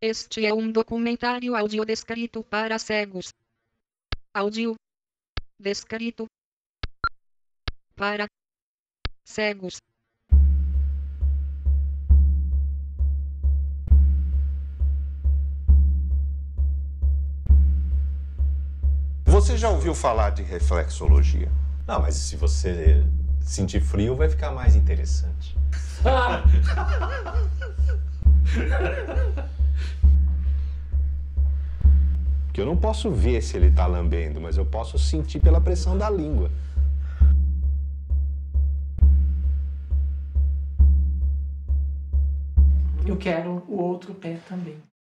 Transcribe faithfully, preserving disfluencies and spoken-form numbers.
Este é um documentário áudio descrito para cegos. Áudio descrito para cegos. Você já ouviu falar de reflexologia? Não, mas se você sentir frio, vai ficar mais interessante. Porque eu não posso ver se ele tá lambendo, mas eu posso sentir pela pressão da língua. Eu quero o outro pé também.